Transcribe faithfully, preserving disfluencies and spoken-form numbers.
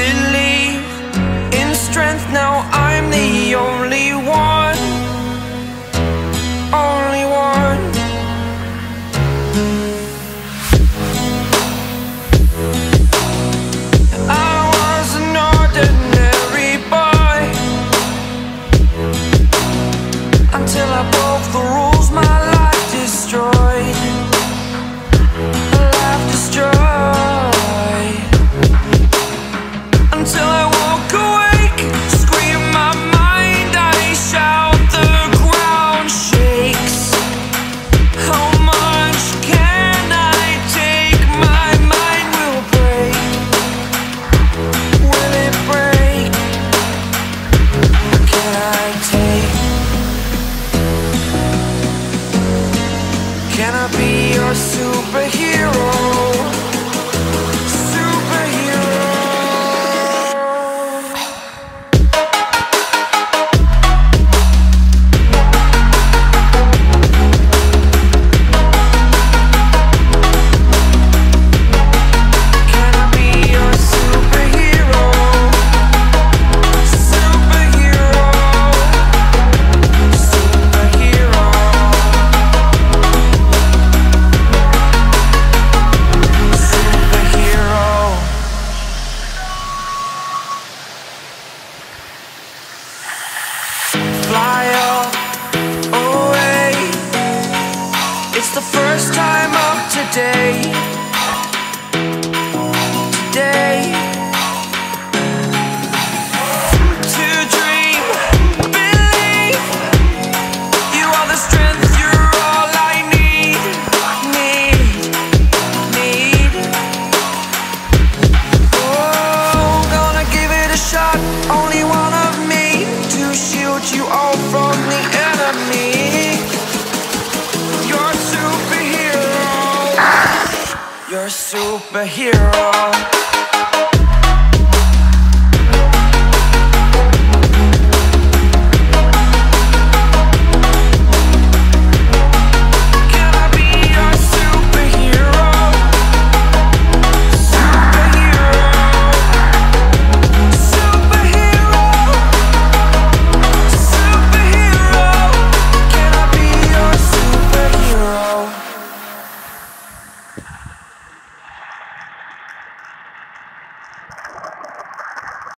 believe in strength. Now I'm the only one, only one. I was an ordinary boy until I broke the rules. My life destroyed. My life destroyed until I woke awake, scream my mind. I shout, the ground shakes. How much can I take? My mind will break. Will it break? Can I take? Can I be your superhero? Superhero. Can I be your superhero? Superhero. Superhero. Superhero. Fly up away. It's the first time of today. Today. To dream, believe. You are the strength, you're all I need. Need, need. Oh, gonna give it a shot. Only one of me to shield you all from the enemy. You're a superhero. You're a superhero.